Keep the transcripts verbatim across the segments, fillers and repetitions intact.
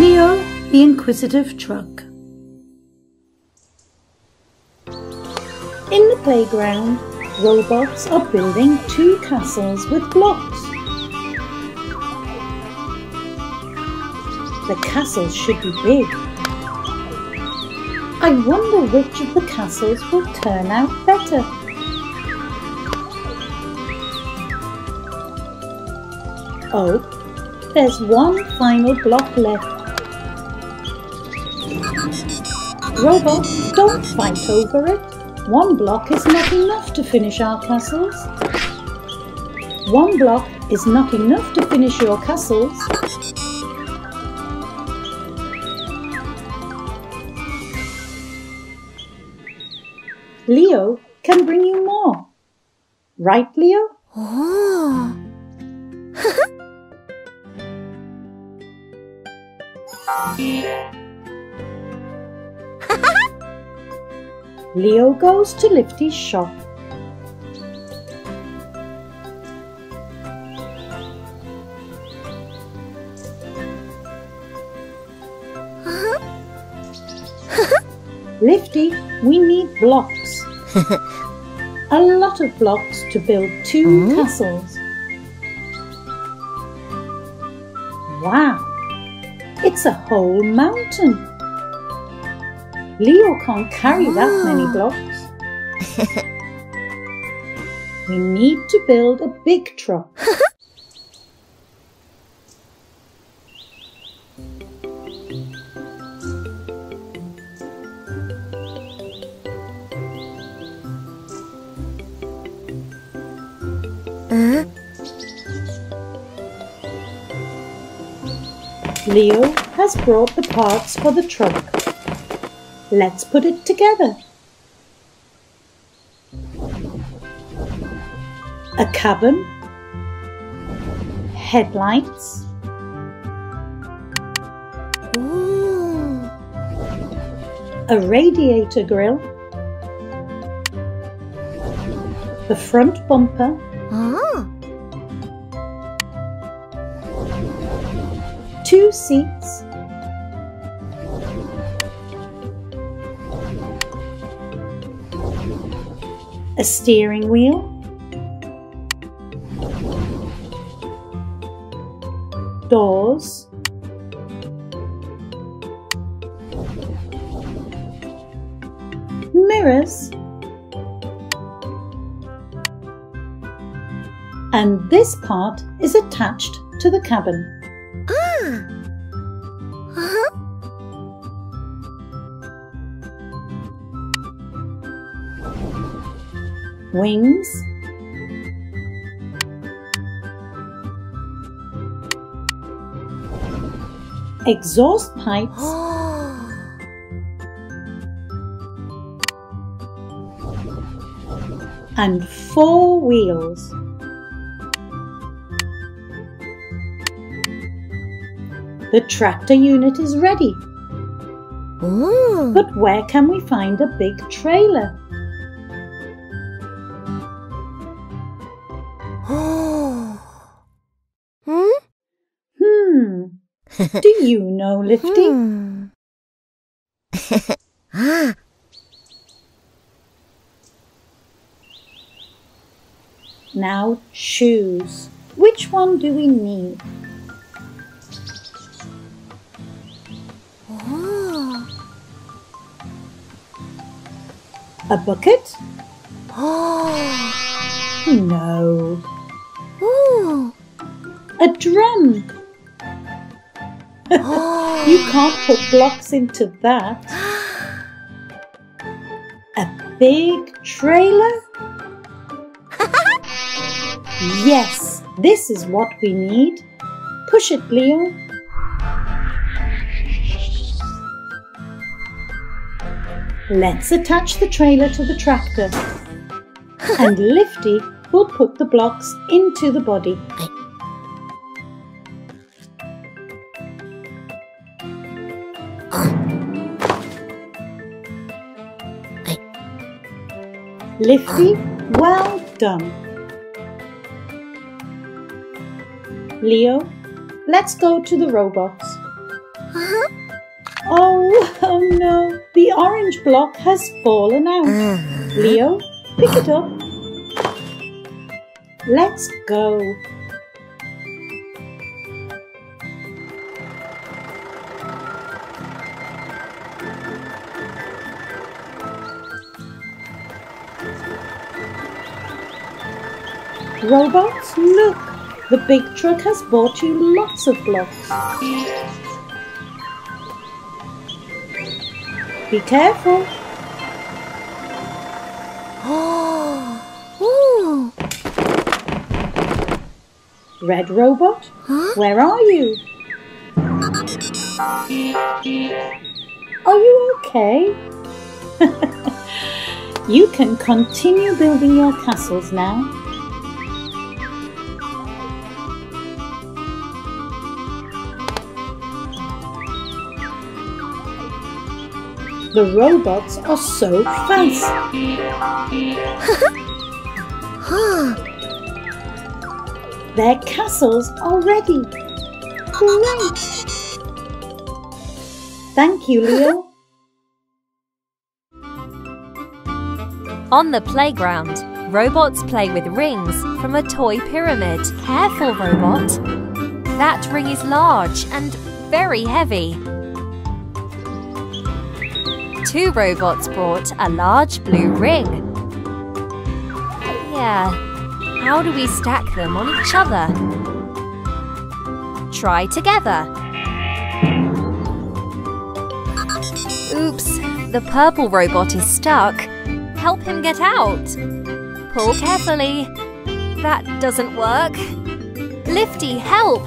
Leo the Inquisitive Truck. In the playground, robots are building two castles with blocks. The castles should be big. I wonder which of the castles will turn out better. Oh, there's one final block left. Robots, don't fight over it. One block is not enough to finish our castles. One block is not enough to finish your castles. Leo can bring you more. Right, Leo? Oh. Leo goes to Lifty's shop. Lifty, we need blocks. A lot of blocks to build two mm. castles. Wow! It's a whole mountain. Leo can't carry wow. that many blocks. We need to build a big truck. Leo has brought the parts for the truck. Let's put it together. A cabin, headlights, Ooh. a radiator grille, the front bumper, ah. two seats, a steering wheel, doors, mirrors, and this part is attached to the cabin. Wings, exhaust pipes, and four wheels. The tractor unit is ready. Ooh. But where can we find a big trailer? Do you know, Lifty? Hmm. ah. Now shoes. Which one do we need? Oh. A bucket? Oh. No. Oh. A drum. You can't put blocks into that. A big trailer? Yes, this is what we need. Push it, Leo. Let's attach the trailer to the tractor. And Lifty will put the blocks into the body. Lifty, well done. Leo, let's go to the robots. Huh? Oh, oh no, the orange block has fallen out. Uh-huh. Leo, pick it up. Let's go. Robots, look! The big truck has bought you lots of blocks. Be careful! Oh. Red robot, huh? Where are you? Are you okay? You can continue building your castles now. The robots are so fast. Their castles are ready. Great. Thank you, Leo. On the playground, robots play with rings from a toy pyramid. Careful, robot. That ring is large and very heavy. Two robots brought a large blue ring. Yeah, how do we stack them on each other? Try together. Oops, the purple robot is stuck. Help him get out. Pull carefully. That doesn't work. Lifty, help.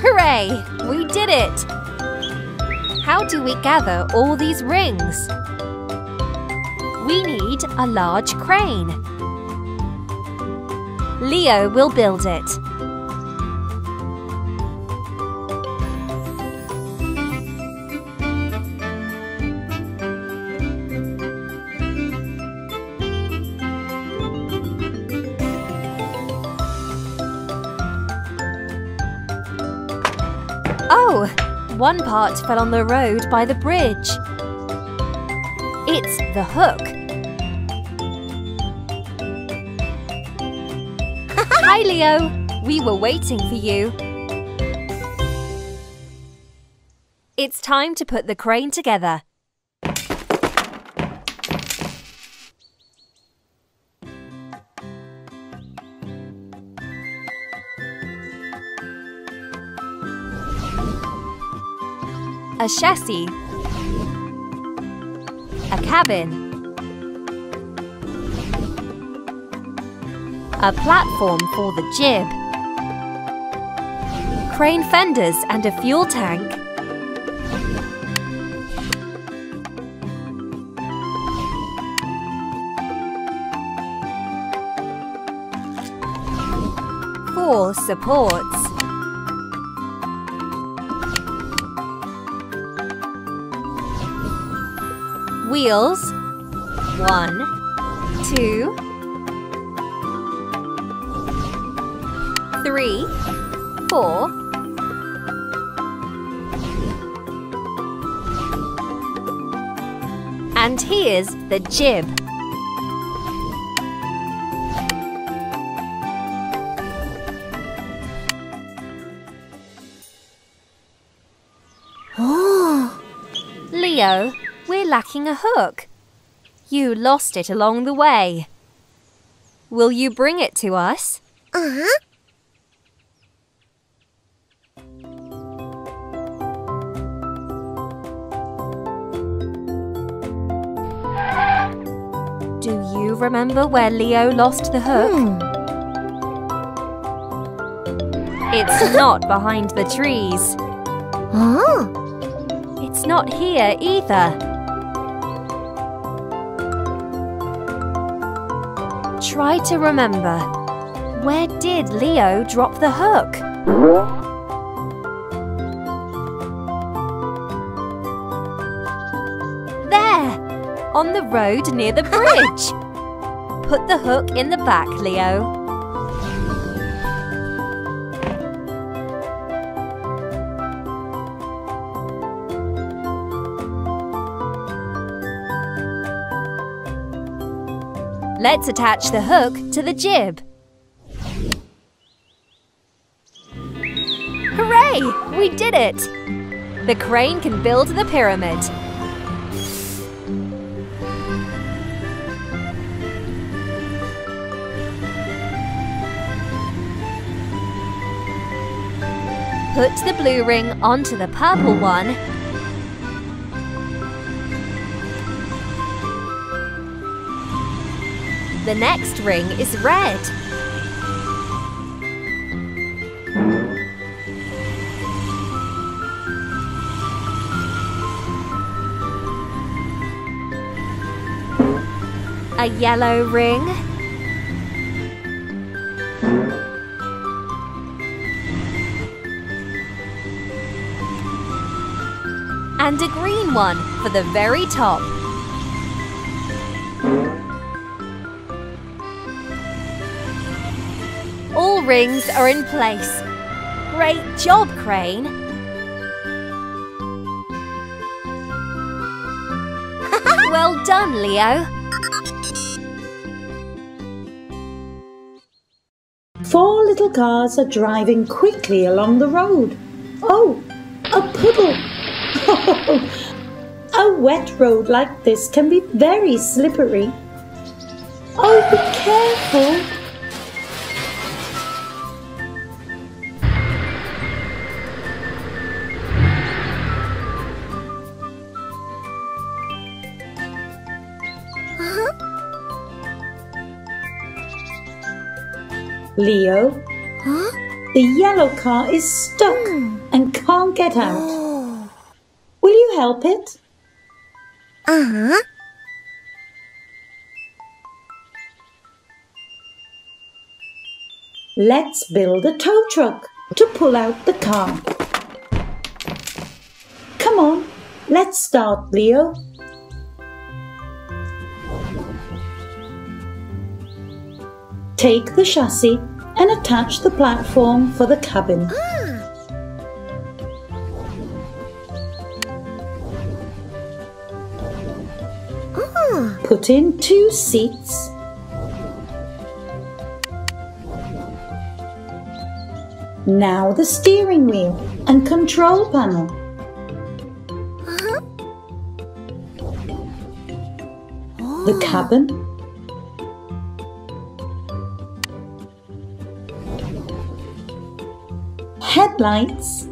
Hooray, we did it. How do we gather all these rings? We need a large crane. Leo will build it. Oh! One part fell on the road by the bridge. It's the hook. Hi, Leo. We were waiting for you. It's time to put the crane together. A chassis, a cabin, a platform for the jib, crane fenders and a fuel tank. Four supports. Wheels, one, two, three, four, and here's the jib. Oh, Leo. We're lacking a hook. You lost it along the way. Will you bring it to us? Uh-huh. Do you remember where Leo lost the hook? Hmm. It's not behind the trees. Huh? It's not here either. Try to remember, where did Leo drop the hook? There! On the road near the bridge! Put the hook in the back, Leo. Let's attach the hook to the jib. Hooray! We did it! The crane can build the pyramid. Put the blue ring onto the purple one. The next ring is red. A yellow ring. And a green one for the very top. All rings are in place. Great job, crane! Well done, Leo! Four little cars are driving quickly along the road. Oh, a puddle! A wet road like this can be very slippery. Oh, be careful! Uh-huh. Leo, huh? The yellow car is stuck mm. and can't get out. Will you help it? Uh-huh. Let's build a tow truck to pull out the car. Come on, let's start, Leo. Take the chassis and attach the platform for the cabin. Put in two seats . Now the steering wheel and control panel uh-huh. oh. The cabin headlights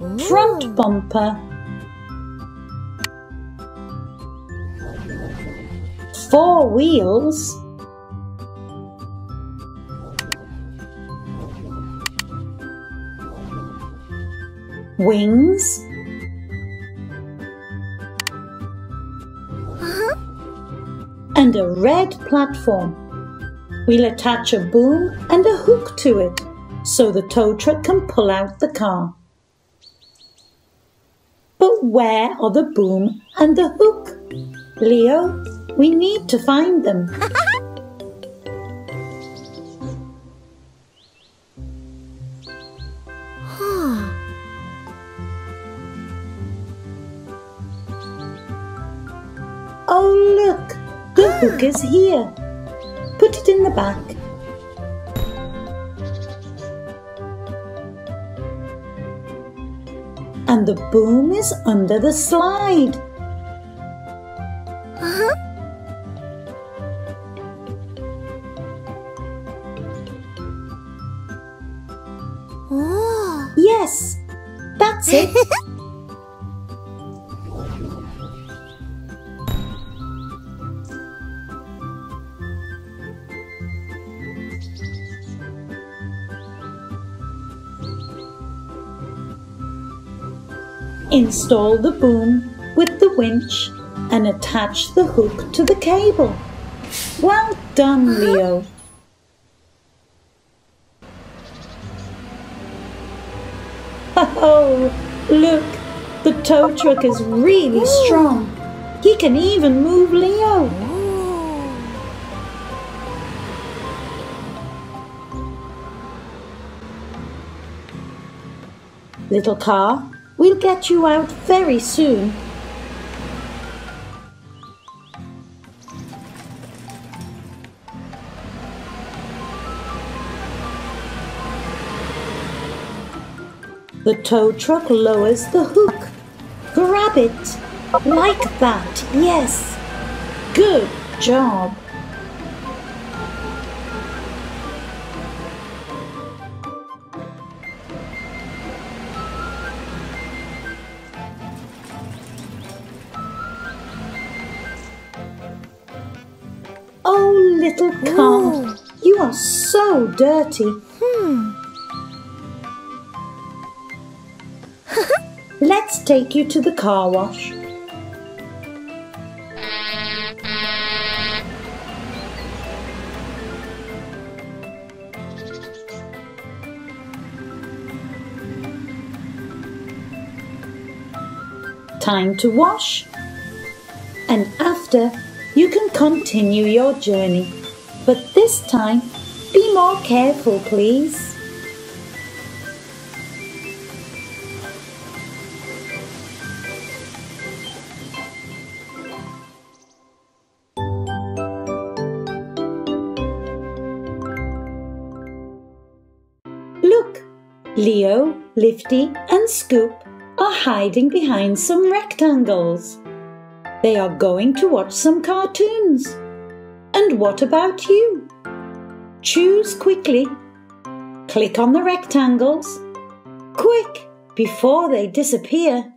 Ooh. Front bumper four wheels, wings, uh-huh. and a red platform. We'll attach a boom and a hook to it so the tow truck can pull out the car. But where are the boom and the hook, Leo? We need to find them. Oh, look! The hook is here. Put it in the back. And the boom is under the slide. Uh-huh. Yes, that's it. Install the boom with the winch and attach the hook to the cable. Well done, Leo. Oh, look, the tow truck is really strong. He can even move Leo. Little car, we'll get you out very soon. The tow truck lowers the hook. Grab it. Like that, yes. Good job. Oh, little car, you are so dirty. Hmm. Let's take you to the car wash. Time to wash, and after you can continue your journey, but this time be more careful, please. Look, Leo, Lifty and Scoop are hiding behind some rectangles. They are going to watch some cartoons. And what about you? Choose quickly. Click on the rectangles. Quick, before they disappear.